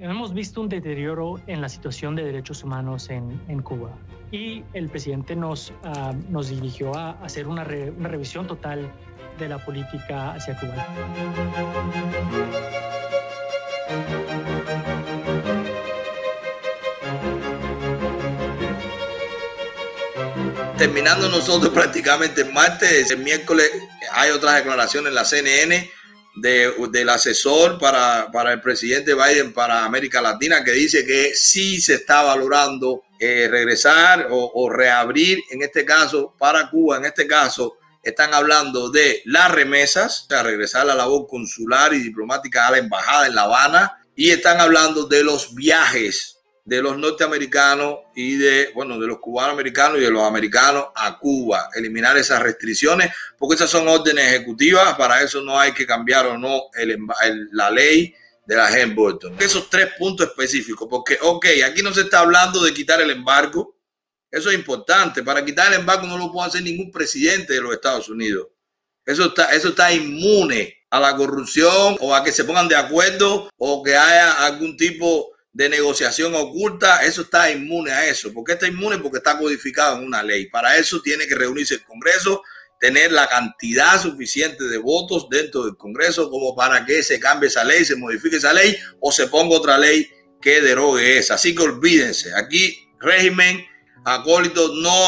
Hemos visto un deterioro en la situación de derechos humanos en Cuba, y el presidente nos dirigió a hacer una revisión total de la política hacia Cuba. Terminando nosotros prácticamente martes, el miércoles hay otra declaración en la CNN del asesor para el presidente Biden para América Latina, que dice que sí se está valorando regresar o reabrir, en este caso para Cuba. En este caso están hablando de las remesas, o sea, regresar la labor consular y diplomática a la embajada en La Habana, y están hablando de los viajes de los norteamericanos y de los cubanoamericanos y de los americanos a Cuba, eliminar esas restricciones, porque esas son órdenes ejecutivas. Para eso no hay que cambiar o no la ley de la Helms Burton. Esos tres puntos específicos, porque aquí no se está hablando de quitar el embargo. Eso es importante. Para quitar el embargo no lo puede hacer ningún presidente de los Estados Unidos. Eso está inmune a la corrupción o a que se pongan de acuerdo o que haya algún tipo de negociación oculta. Eso está inmune a eso. ¿Por qué está inmune? Porque está codificado en una ley. Para eso tiene que reunirse el Congreso, tener la cantidad suficiente de votos dentro del Congreso como para que se cambie esa ley, se modifique esa ley o se ponga otra ley que derogue esa. Así que olvídense. Aquí régimen acólito, no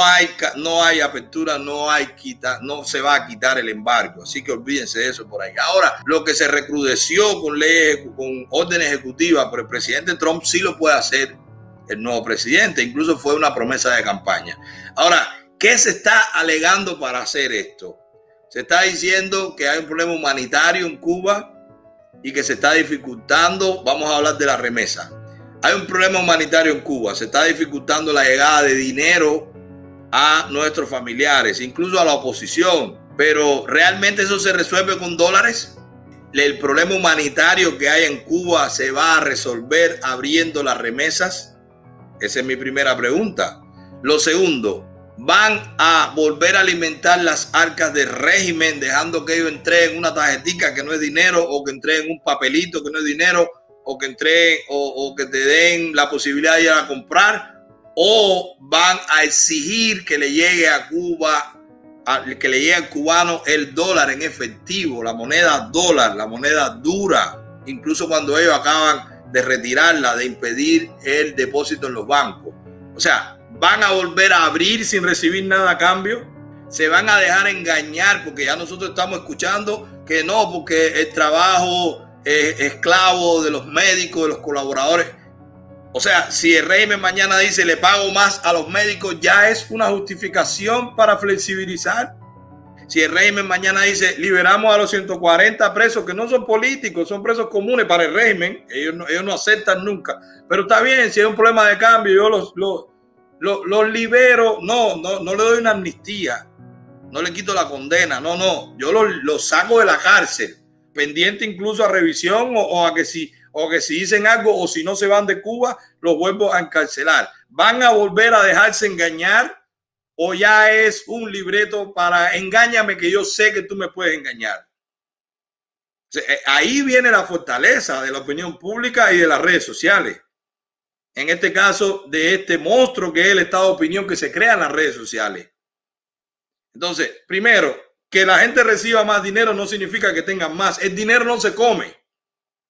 hay apertura, no hay quita, no se va a quitar el embargo. Así que olvídense de eso por ahí. Ahora, lo que se recrudeció con leyes, con órdenes ejecutivas por el presidente Trump, sí lo puede hacer el nuevo presidente. Incluso fue una promesa de campaña. Ahora, ¿qué se está alegando para hacer esto? Se está diciendo que hay un problema humanitario en Cuba y que se está dificultando. Vamos a hablar de la remesa. Hay un problema humanitario en Cuba. Se está dificultando la llegada de dinero a nuestros familiares, incluso a la oposición. Pero ¿realmente eso se resuelve con dólares? ¿El problema humanitario que hay en Cuba se va a resolver abriendo las remesas? Esa es mi primera pregunta. Lo segundo, ¿van a volver a alimentar las arcas del régimen dejando que ellos entreguen una tarjetica que no es dinero, o que entreguen un papelito que no es dinero, o que entreguen o que te den la posibilidad de ir a comprar, o van a exigir que le llegue a Cuba, que le llegue al cubano el dólar en efectivo, la moneda dólar, la moneda dura, incluso cuando ellos acaban de retirarla, de impedir el depósito en los bancos? O sea, ¿van a volver a abrir sin recibir nada a cambio? ¿Se van a dejar engañar? Porque ya nosotros estamos escuchando que no, porque el trabajo esclavos de los médicos, de los colaboradores. O sea, si el régimen mañana dice le pago más a los médicos, ya es una justificación para flexibilizar. Si el régimen mañana dice liberamos a los 140 presos que no son políticos, son presos comunes para el régimen, ellos no aceptan nunca, pero está bien, si hay un problema de cambio yo los libero. No le doy una amnistía, no le quito la condena, yo los saco de la cárcel, pendiente incluso a revisión o a que si dicen algo o si no se van de Cuba, los vuelvo a encarcelar. ¿Van a volver a dejarse engañar o ya es un libreto para engáñame que yo sé que tú me puedes engañar? Ahí viene la fortaleza de la opinión pública y de las redes sociales. En este caso, de este monstruo que es el estado de opinión que se crea en las redes sociales. Entonces, primero, que la gente reciba más dinero no significa que tengan más. El dinero no se come.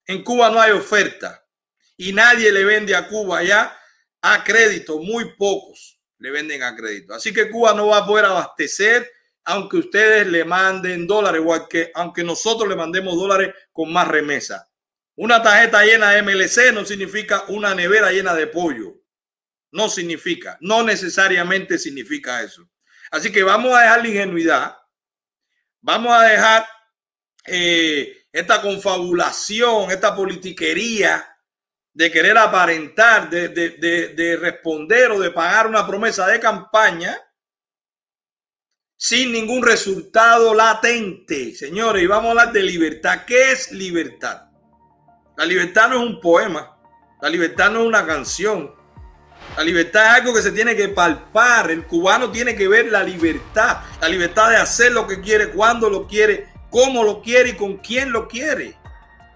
En Cuba no hay oferta y nadie le vende a Cuba ya a crédito. Muy pocos le venden a crédito. Así que Cuba no va a poder abastecer aunque ustedes le manden dólares, igual que aunque nosotros le mandemos dólares con más remesa. Una tarjeta llena de MLC no significa una nevera llena de pollo. No significa, no necesariamente significa eso. Así que vamos a dejar la ingenuidad. Vamos a dejar esta confabulación, esta politiquería de querer aparentar, de responder o de pagar una promesa de campaña sin ningún resultado latente. Señores, y vamos a hablar de libertad. ¿Qué es libertad? La libertad no es un poema. La libertad no es una canción. La libertad es algo que se tiene que palpar. El cubano tiene que ver la libertad de hacer lo que quiere, cuando lo quiere, cómo lo quiere y con quién lo quiere.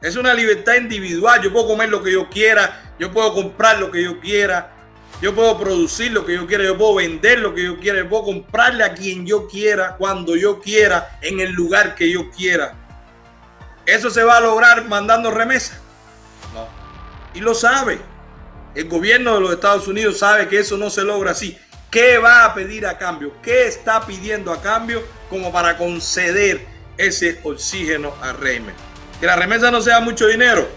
Es una libertad individual. Yo puedo comer lo que yo quiera, yo puedo comprar lo que yo quiera, yo puedo producir lo que yo quiera, yo puedo vender lo que yo quiera, yo puedo comprarle a quien yo quiera, cuando yo quiera, en el lugar que yo quiera. ¿Eso se va a lograr mandando remesas? No. Y lo sabe. El gobierno de los Estados Unidos sabe que eso no se logra así. ¿Qué va a pedir a cambio? ¿Qué está pidiendo a cambio como para conceder ese oxígeno al régimen? Que la remesa no sea mucho dinero.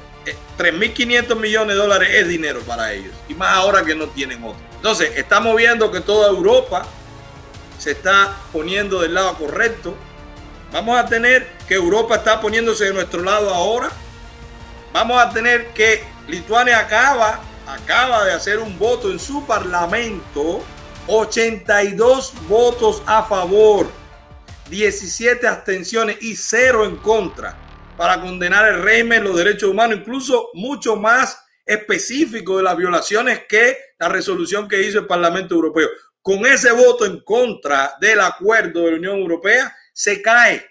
3.500 millones de dólares es dinero para ellos. Y más ahora que no tienen otro. Entonces, estamos viendo que toda Europa se está poniendo del lado correcto. Vamos a tener que Europa está poniéndose de nuestro lado ahora. Vamos a tener que Lituania acaba de hacer un voto en su parlamento. 82 votos a favor, 17 abstenciones y 0 en contra, para condenar el régimen, los derechos humanos, incluso mucho más específico de las violaciones que la resolución que hizo el Parlamento Europeo. Con ese voto en contra del acuerdo de la Unión Europea, se cae,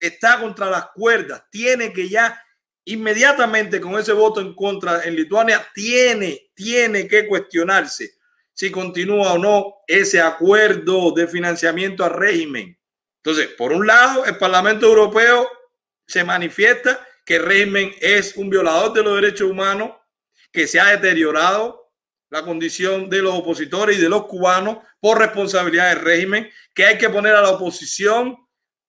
está contra las cuerdas, tiene que ya inmediatamente con ese voto en contra en Lituania, tiene que cuestionarse si continúa o no ese acuerdo de financiamiento al régimen. Entonces, por un lado, el Parlamento Europeo se manifiesta que el régimen es un violador de los derechos humanos, que se ha deteriorado la condición de los opositores y de los cubanos por responsabilidad del régimen, que hay que poner a la oposición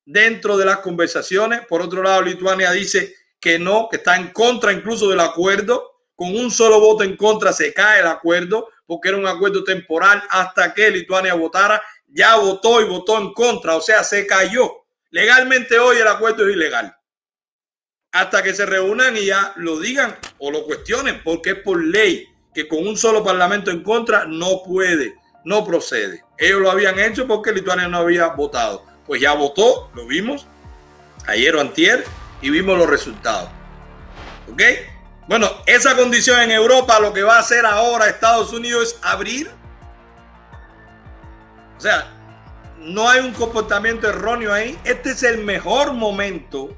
dentro de las conversaciones. Por otro lado, Lituania dice que no, que está en contra incluso del acuerdo. Con un solo voto en contra se cae el acuerdo, porque era un acuerdo temporal hasta que Lituania votara. Ya votó y votó en contra, o sea, se cayó. Legalmente hoy el acuerdo es ilegal. Hasta que se reúnan y ya lo digan o lo cuestionen, porque es por ley que con un solo parlamento en contra no puede, no procede. Ellos lo habían hecho porque Lituania no había votado. Pues ya votó, lo vimos ayer o antier y vimos los resultados. ¿Ok? Bueno, esa condición en Europa, lo que va a hacer ahora Estados Unidos es abrir. O sea, no hay un comportamiento erróneo ahí. Este es el mejor momento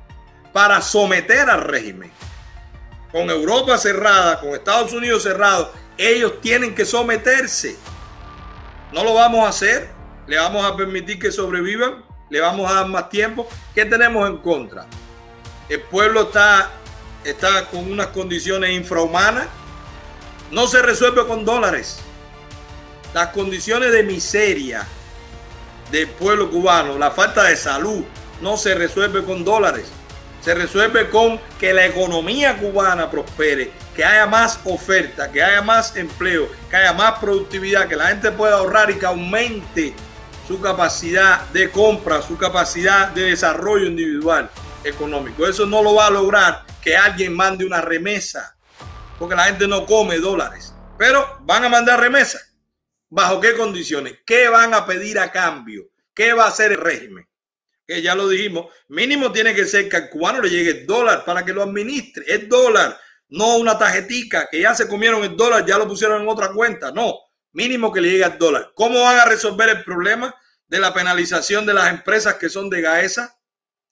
para someter al régimen. Con Europa cerrada, con Estados Unidos cerrado, ellos tienen que someterse. No lo vamos a hacer. Le vamos a permitir que sobrevivan. Le vamos a dar más tiempo. ¿Qué tenemos en contra? El pueblo está con unas condiciones infrahumanas. No se resuelve con dólares. Las condiciones de miseria del pueblo cubano, la falta de salud, no se resuelve con dólares. Se resuelve con que la economía cubana prospere, que haya más oferta, que haya más empleo, que haya más productividad, que la gente pueda ahorrar y que aumente su capacidad de compra, su capacidad de desarrollo individual económico. Eso no lo va a lograr que alguien mande una remesa, porque la gente no come dólares, pero van a mandar remesas. ¿Bajo qué condiciones? ¿Qué van a pedir a cambio? ¿Qué va a hacer el régimen? Que ya lo dijimos, mínimo tiene que ser que al cubano le llegue el dólar para que lo administre. El dólar, no una tarjetica que ya se comieron el dólar, ya lo pusieron en otra cuenta. No, mínimo que le llegue el dólar. ¿Cómo van a resolver el problema de la penalización de las empresas que son de Gaesa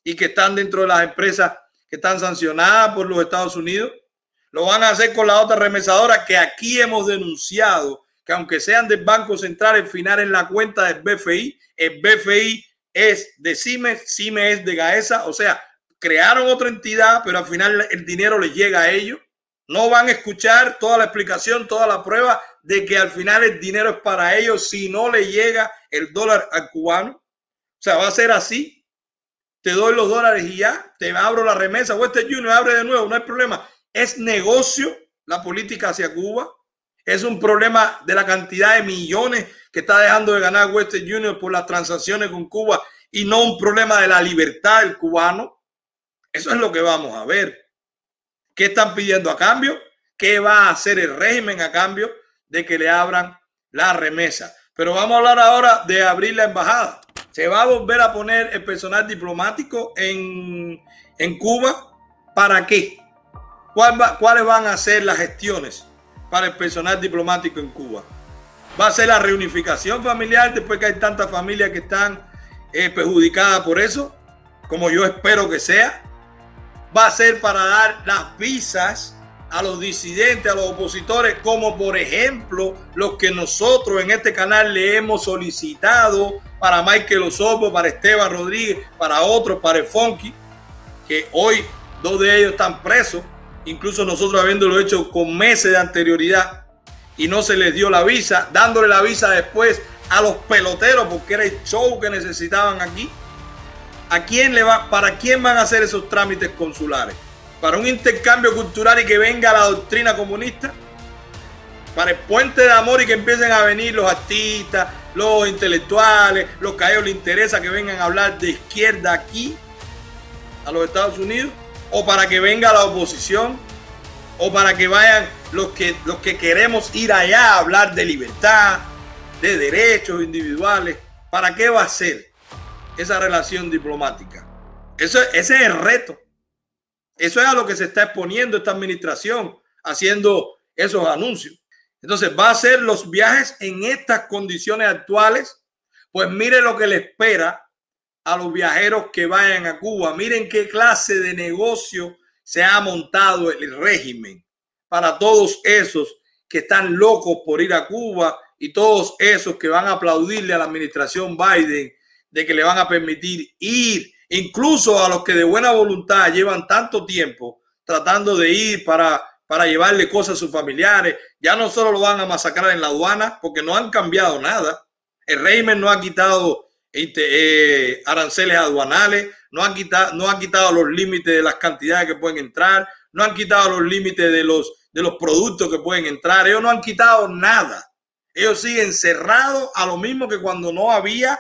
y que están dentro de las empresas que están sancionadas por los Estados Unidos? Lo van a hacer con la otra remesadora que aquí hemos denunciado, que aunque sean del Banco Central, al final en la cuenta del BFI, el BFI es de CIME, CIME es de Gaesa, o sea, crearon otra entidad, pero al final el dinero les llega a ellos. No van a escuchar toda la explicación, toda la prueba de que al final el dinero es para ellos si no le llega el dólar al cubano. O sea, va a ser así. Te doy los dólares y ya, te abro la remesa. West Junior abre de nuevo, no hay problema. Es negocio la política hacia Cuba. Es un problema de la cantidad de millones que está dejando de ganar West Junior por las transacciones con Cuba y no un problema de la libertad del cubano. Eso es lo que vamos a ver. ¿Qué están pidiendo a cambio? ¿Qué va a hacer el régimen a cambio de que le abran la remesa? Pero vamos a hablar ahora de abrir la embajada. Se va a volver a poner el personal diplomático en Cuba. ¿Para qué? ¿Cuáles van a ser las gestiones para el personal diplomático en Cuba? ¿Va a ser la reunificación familiar después que hay tantas familias que están perjudicadas por eso? Como yo espero que sea. va a ser para dar las visas a los disidentes, a los opositores, como por ejemplo los que nosotros en este canal le hemos solicitado para Maykel Osorbo, para Esteban Rodríguez, para otros, para el Funky, que hoy dos de ellos están presos, incluso nosotros habiéndolo hecho con meses de anterioridad y no se les dio la visa, dándole la visa después a los peloteros porque era el show que necesitaban aquí. ¿A quién le va? ¿Para quién van a hacer esos trámites consulares? ¿Para un intercambio cultural y que venga la doctrina comunista? ¿Para el puente de amor y que empiecen a venir los artistas, los intelectuales, los que a ellos les interesa que vengan a hablar de izquierda aquí, a los Estados Unidos? ¿O para que venga la oposición? ¿O para que vayan los que queremos ir allá a hablar de libertad, de derechos individuales? ¿Para qué va a ser esa relación diplomática? Ese es el reto. Eso es a lo que se está exponiendo esta administración haciendo esos anuncios. Entonces, ¿va a hacer los viajes en estas condiciones actuales? Pues mire lo que le espera a los viajeros que vayan a Cuba. Miren qué clase de negocio se ha montado el régimen para todos esos que están locos por ir a Cuba y todos esos que van a aplaudirle a la administración Biden de que le van a permitir ir. Incluso a los que de buena voluntad llevan tanto tiempo tratando de ir para llevarle cosas a sus familiares, ya no solo lo van a masacrar en la aduana porque no han cambiado nada. El régimen no ha quitado aranceles aduanales, no ha quitado los límites de las cantidades que pueden entrar, no han quitado los límites de los productos que pueden entrar. Ellos no han quitado nada. Ellos siguen cerrados a lo mismo que cuando no había,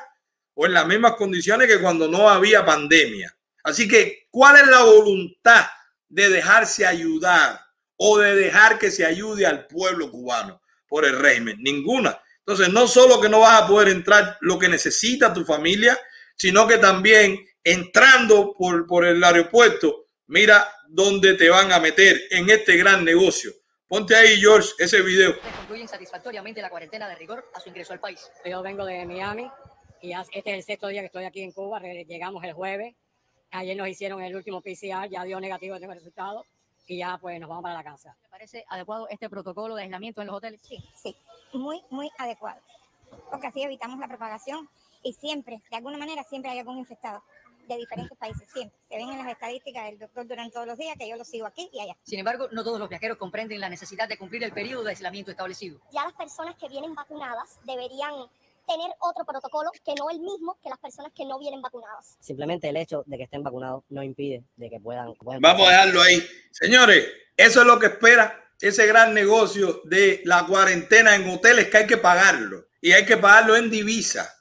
o en las mismas condiciones que cuando no había pandemia. Así que, ¿cuál es la voluntad de dejarse ayudar o de dejar que se ayude al pueblo cubano por el régimen? Ninguna. Entonces, no solo que no vas a poder entrar lo que necesita tu familia, sino que también entrando por el aeropuerto, mira dónde te van a meter en este gran negocio. Ponte ahí, George, ese video. Concluyen satisfactoriamente la cuarentena de rigor a su ingreso al país. Yo vengo de Miami. Y este es el sexto día que estoy aquí en Cuba. Llegamos el jueves. Ayer nos hicieron el último PCR. Ya dio negativo, tengo el resultado. Y ya pues nos vamos para la casa. ¿Te parece adecuado este protocolo de aislamiento en los hoteles? Sí, sí. Muy, muy adecuado. Porque así evitamos la propagación. Y siempre, de alguna manera, siempre hay algún infectado de diferentes países. Siempre. Se ven en las estadísticas del doctor Durán todos los días, que yo lo sigo aquí y allá. Sin embargo, no todos los viajeros comprenden la necesidad de cumplir el periodo de aislamiento establecido. Ya las personas que vienen vacunadas deberían tener otro protocolo que no el mismo que las personas que no vienen vacunadas. Simplemente el hecho de que estén vacunados no impide de que puedan. Vamos a dejarlo ahí. Señores, eso es lo que espera ese gran negocio de la cuarentena en hoteles, que hay que pagarlo. Y hay que pagarlo en divisa.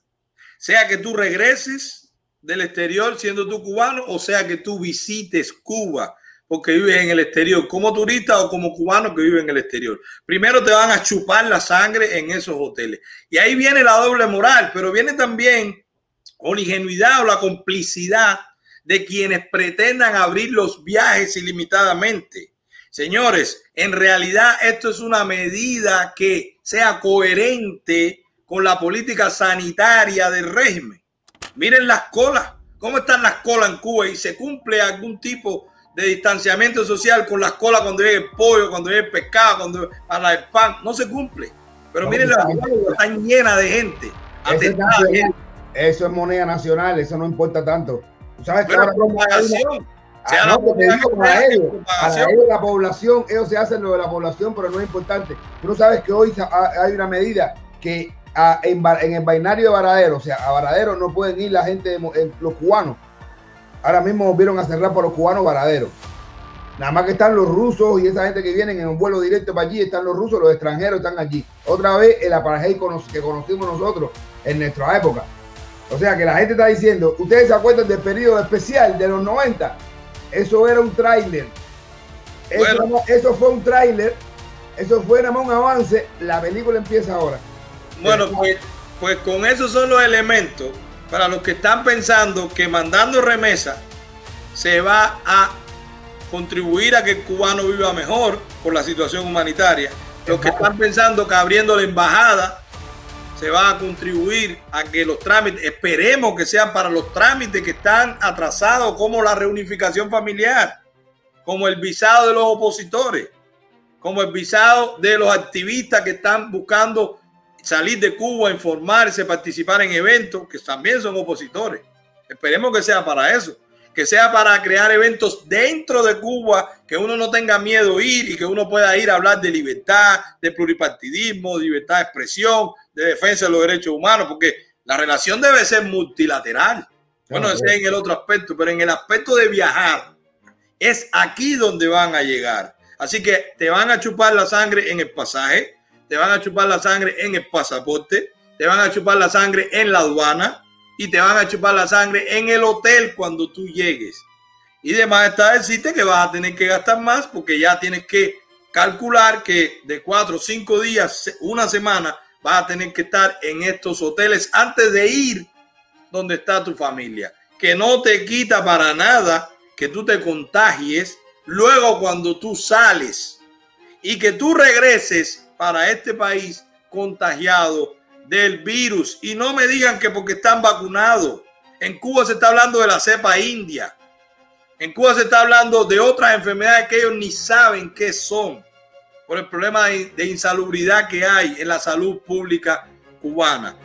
Sea que tú regreses del exterior siendo tú cubano o sea que tú visites Cuba porque vives en el exterior como turista o como cubano que vive en el exterior. Primero te van a chupar la sangre en esos hoteles. Y ahí viene la doble moral, pero viene también con la ingenuidad o la complicidad de quienes pretendan abrir los viajes ilimitadamente. Señores, en realidad esto es una medida que sea coherente con la política sanitaria del régimen. Miren las colas, cómo están las colas en Cuba y se cumple algún tipo de distanciamiento social con las colas cuando llega el pollo, cuando llega el pescado, cuando para el pan, no se cumple. Pero no, miren, las colas están llenas de gente. Eso es moneda nacional, eso no importa tanto. ¿Tú sabes que ahora a ellos, la población, ellos se hacen lo de la población, pero no es importante? Tú no sabes que hoy hay una medida que en el binario de Varadero, o sea, a Varadero no pueden ir la gente, los cubanos. Ahora mismo volvieron a cerrar para los cubanos Varadero. Nada más que están los rusos y esa gente que vienen en un vuelo directo para allí. Están los rusos, los extranjeros están allí. Otra vez el apartheid que conocimos nosotros en nuestra época. O sea que la gente está diciendo, ¿ustedes se acuerdan del periodo especial de los 90? Eso era un tráiler. Bueno, eso fue un tráiler. Eso fue nada más un avance. La película empieza ahora. Bueno, pues con esos son los elementos para los que están pensando que mandando remesas se va a contribuir a que el cubano viva mejor por la situación humanitaria. Los que están pensando que abriendo la embajada se va a contribuir a que los trámites, esperemos que sean para los trámites que están atrasados, como la reunificación familiar, como el visado de los opositores, como el visado de los activistas que están buscando salir de Cuba, informarse, participar en eventos, que también son opositores. Esperemos que sea para eso, que sea para crear eventos dentro de Cuba, que uno no tenga miedo ir y que uno pueda ir a hablar de libertad, de pluripartidismo, de libertad de expresión, de defensa de los derechos humanos, porque la relación debe ser multilateral. Bueno, ese es en el otro aspecto, pero en el aspecto de viajar, es aquí donde van a llegar. Así que te van a chupar la sangre en el pasaje, te van a chupar la sangre en el pasaporte, te van a chupar la sangre en la aduana y te van a chupar la sangre en el hotel cuando tú llegues. Y además está decirte que vas a tener que gastar más, porque ya tienes que calcular que de 4 o 5 días, una semana, vas a tener que estar en estos hoteles antes de ir donde está tu familia, que no te quita para nada que tú te contagies luego cuando tú sales y que tú regreses para este país contagiado del virus. Y no me digan que porque están vacunados. En Cuba se está hablando de la cepa india. En Cuba se está hablando de otras enfermedades que ellos ni saben qué son por el problema de insalubridad que hay en la salud pública cubana.